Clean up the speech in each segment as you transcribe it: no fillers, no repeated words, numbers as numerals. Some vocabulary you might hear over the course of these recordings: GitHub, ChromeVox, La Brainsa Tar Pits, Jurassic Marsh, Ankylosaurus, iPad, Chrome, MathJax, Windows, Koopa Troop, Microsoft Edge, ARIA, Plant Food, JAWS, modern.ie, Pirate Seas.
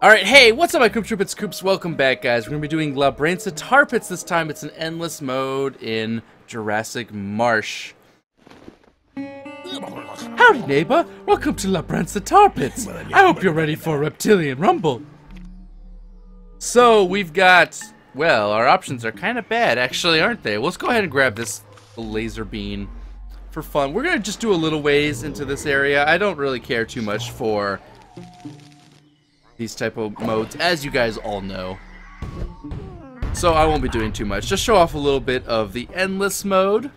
Alright, hey, what's up my Coop Troopits? Coops, welcome back guys. We're going to be doing La Brainsa Tar Pits this time. It's an endless mode in Jurassic Marsh. Howdy neighbor, welcome to La Brainsa Tar Pits. I hope you're ready for a reptilian rumble. So we've got, well, our options are kind of bad actually, aren't they? Well, let's go ahead and grab this laser beam for fun. We're going to just do a little ways into this area. I don't really care too much for these type of modes, as you guys all know. So I won't be doing too much. Just show off a little bit of the endless mode.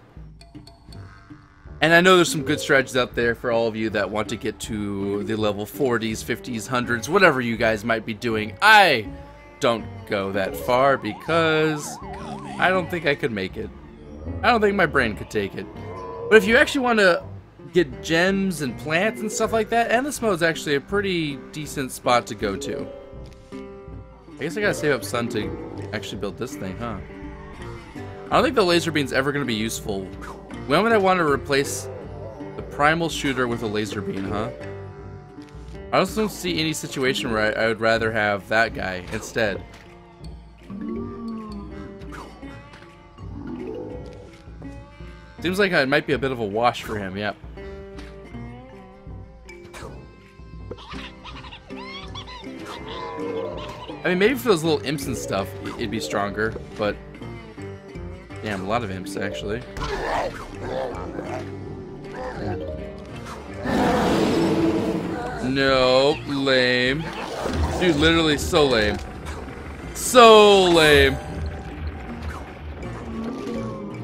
And I know there's some good strategies out there for all of you that want to get to the level 40s, 50s, 100s, whatever you guys might be doing. I don't go that far because I don't think I could make it. I don't think my brain could take it. But if you actually want to get gems and plants and stuff like that, endless mode is actually a pretty decent spot to go to. I guess I gotta save up sun to actually build this thing, huh? I don't think the laser beam's ever gonna be useful. When would I want to replace the primal shooter with a laser beam, huh? I also don't see any situation where I would rather have that guy instead. Seems like it might be a bit of a wash for him, yep. I mean, maybe for those little imps and stuff, it'd be stronger, but... Damn, a lot of imps, actually. No, lame. Dude, literally so lame. So lame.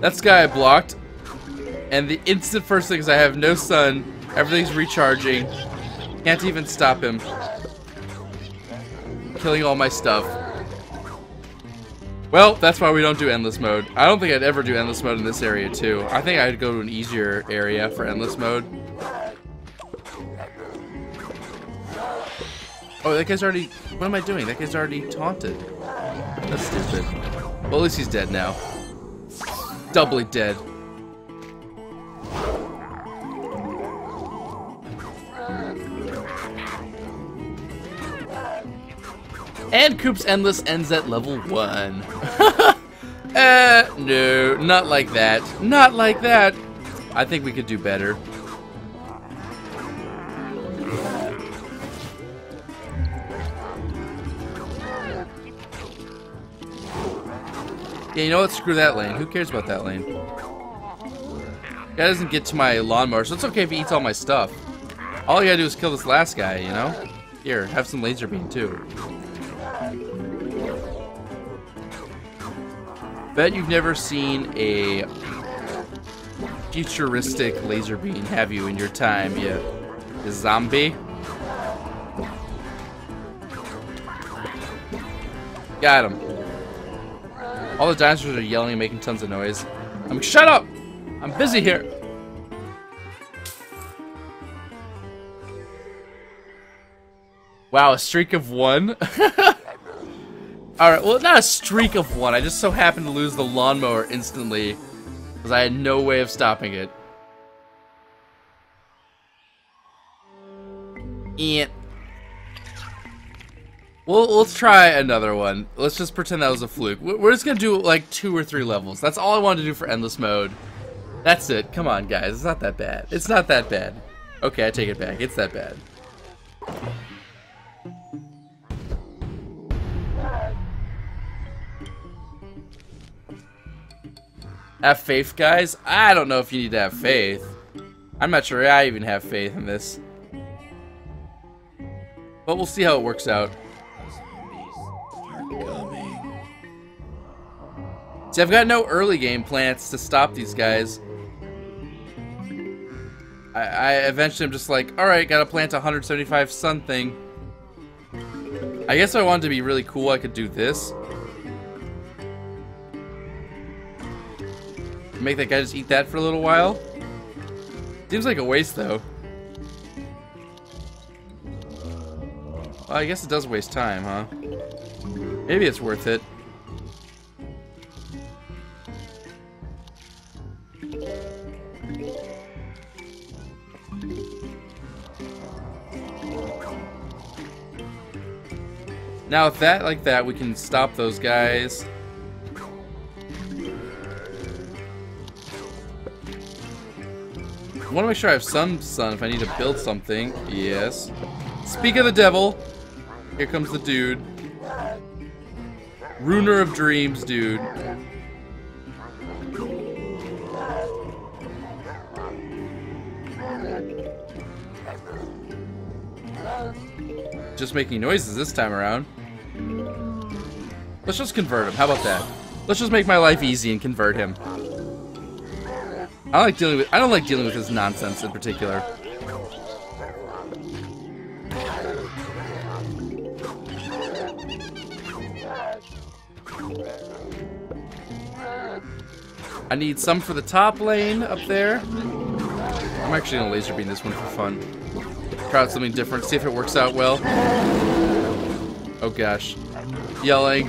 That guy I blocked, and the instant first thing is I have no sun, everything's recharging, can't even stop him. Killing all my stuff. Well, that's why we don't do endless mode. I don't think I'd ever do endless mode in this area too. I think I'd go to an easier area for endless mode. Oh, that guy's already... What am I doing? That guy's already taunted. That's stupid. Well, at least he's dead now. Doubly dead. And Coop's Endless ends at level 1. No, not like that. Not like that. I think we could do better. Yeah, you know what? Screw that lane. Who cares about that lane? Guy doesn't get to my lawnmower, so it's okay if he eats all my stuff. All you gotta do is kill this last guy, you know? Here, have some laser beam, too. Bet you've never seen a futuristic laser beam, have you, in your time, you zombie? Got him. All the dinosaurs are yelling and making tons of noise. I'm like, shut up! I'm busy here! Wow, a streak of 1? Alright, well, not a streak of 1. I just so happened to lose the lawnmower instantly because I had no way of stopping it. Yeah. Well, let's try another one. Let's just pretend that was a fluke. We're just going to do like 2 or 3 levels. That's all I wanted to do for endless mode. That's it. Come on, guys. It's not that bad. It's not that bad. Okay, I take it back. It's that bad. Have faith, guys? I don't know if you need to have faith. I'm not sure I even have faith in this. But we'll see how it works out. See, I've got no early game plans to stop these guys. I eventually am just like, alright, gotta plant a 175 sun thing. I guess if I wanted to be really cool, I could do this. Make that guy just eat that for a little while. Seems like a waste, though. Well, I guess it does waste time, huh? Maybe it's worth it. Now with that like that, we can stop those guys. I want to make sure I have some sun if I need to build something. Yes. Speak of the devil. Here comes the dude. Ruiner of dreams, dude. Just making noises this time around. Let's just convert him. How about that? Let's just make my life easy and convert him. I don't like dealing with his nonsense in particular. I need some for the top lane up there. I'm actually gonna laser beam this one for fun. Try out something different, see if it works out well. Oh gosh. Yelling.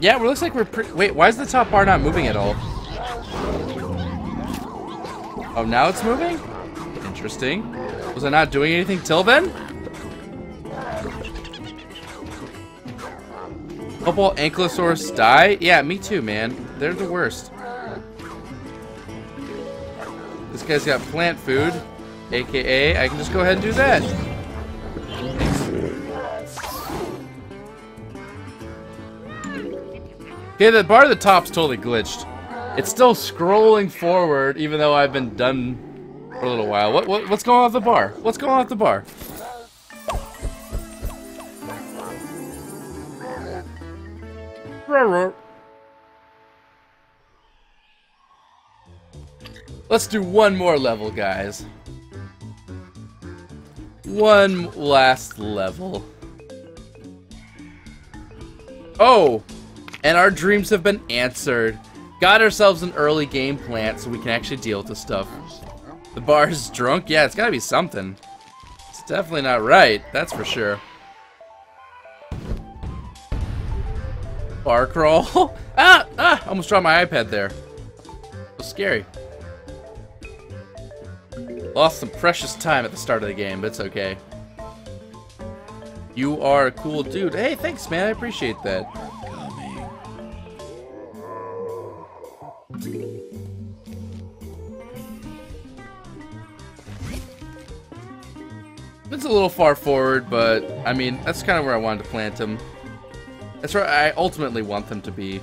Yeah, it looks like we're pretty... Wait, why is the top bar not moving at all? Oh, now it's moving? Interesting. Was I not doing anything till then? Hope all Ankylosaurus die? Yeah, me too, man. They're the worst. This guy's got plant food, aka I can just go ahead and do that. Okay, the bar at the top's totally glitched. It's still scrolling forward, even though I've been done for a little while. What's going on with the bar? What's going on with the bar? Let's do one more level, guys. One last level. Oh! And our dreams have been answered. Got ourselves an early game plant so we can actually deal with this stuff. The bar is drunk? Yeah, it's gotta be something. It's definitely not right, that's for sure. Bar crawl. Almost dropped my iPad there. It was scary. Lost some precious time at the start of the game, but it's okay. You are a cool dude. Hey, thanks, man. I appreciate that. It's a little far forward, but I mean, that's kind of where I wanted to plant him. That's where I ultimately want them to be.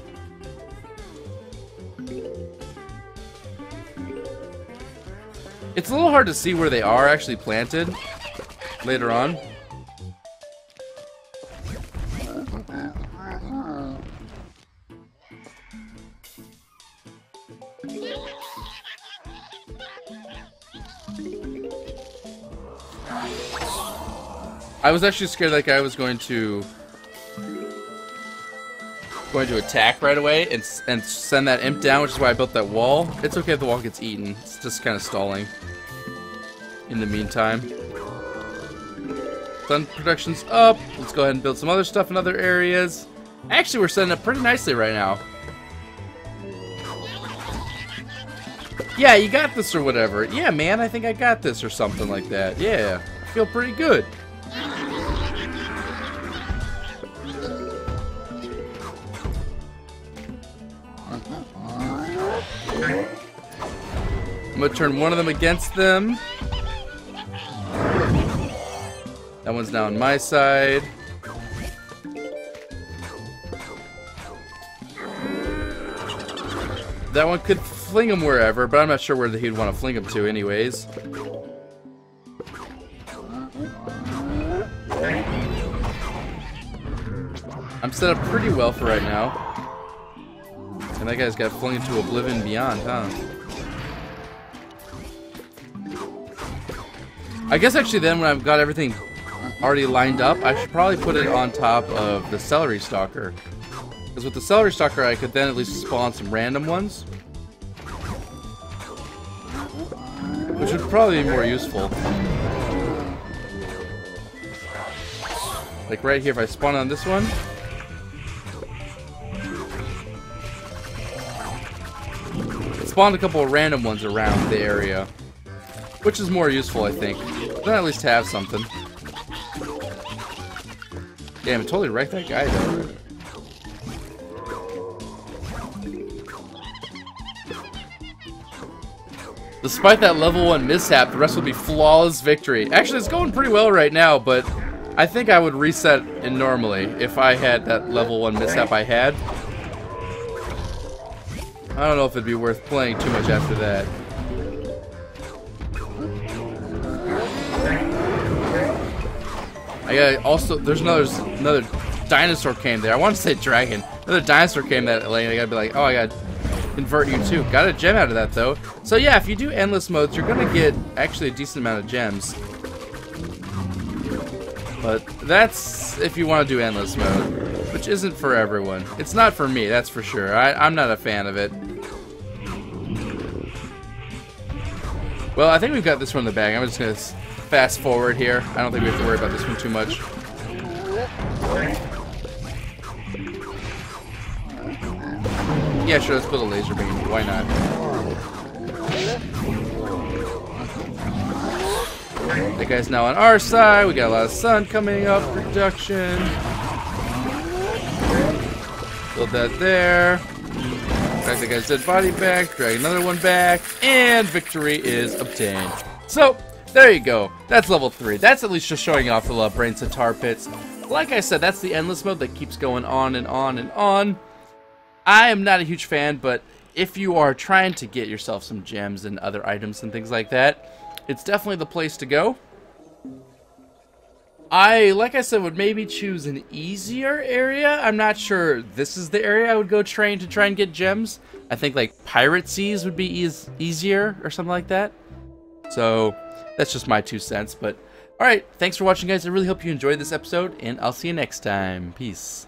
It's a little hard to see where they are actually planted later on. I was actually scared that guy was going to attack right away and send that imp down, which is why I built that wall. It's okay if the wall gets eaten. It's just kind of stalling in the meantime. Sun production's up. Let's go ahead and build some other stuff in other areas. Actually, we're setting up pretty nicely right now. Yeah, you got this or whatever. Yeah, man, I think I got this or something like that. Yeah, I feel pretty good. I'm gonna turn one of them against them. That one's now on my side. That one could fling him wherever, but I'm not sure where he'd want to fling him to anyways. I'm set up pretty well for right now. And that guy's got flung into oblivion beyond, huh? I guess actually then when I've got everything already lined up, I should probably put it on top of the celery stalker. Because with the celery stalker, I could then at least spawn some random ones. Which would probably be more useful. Like right here, if I spawn on this one. Spawned a couple of random ones around the area. which is more useful, I think. Then I at least have something. Damn, it totally wrecked that guy, though. Despite that level 1 mishap, the rest will be flawless victory. Actually, it's going pretty well right now, but I think I would reset it normally if I had that level 1 mishap I had. I don't know if it'd be worth playing too much after that. I gotta also, there's another dinosaur came there. I want to say dragon. Another dinosaur came that lane. I gotta be like, oh, I gotta convert you too. Got a gem out of that though. So yeah, if you do endless modes, you're gonna get actually a decent amount of gems. But that's if you want to do endless mode, which isn't for everyone. It's not for me, that's for sure. I'm not a fan of it. Well, I think we've got this one in the bag. I'm just gonna fast forward here. I don't think we have to worry about this one too much. Yeah, sure, let's build a laser beam. Why not? That guy's now on our side. We got a lot of sun coming up. Production. Build that there. Drag that guy's dead body back. Drag another one back. And victory is obtained. So, there you go. That's level 3. That's at least just showing off the La Brainsa Tar Pits. Like I said, that's the endless mode that keeps going on and on and on. I am not a huge fan, but if you are trying to get yourself some gems and other items and things like that, it's definitely the place to go. I, like I said, would maybe choose an easier area. I'm not sure this is the area I would go train to try and get gems. I think like Pirate Seas would be easier or something like that. So that's just my 2 cents, but all right, thanks for watching, guys. I really hope you enjoyed this episode, and I'll see you next time. Peace.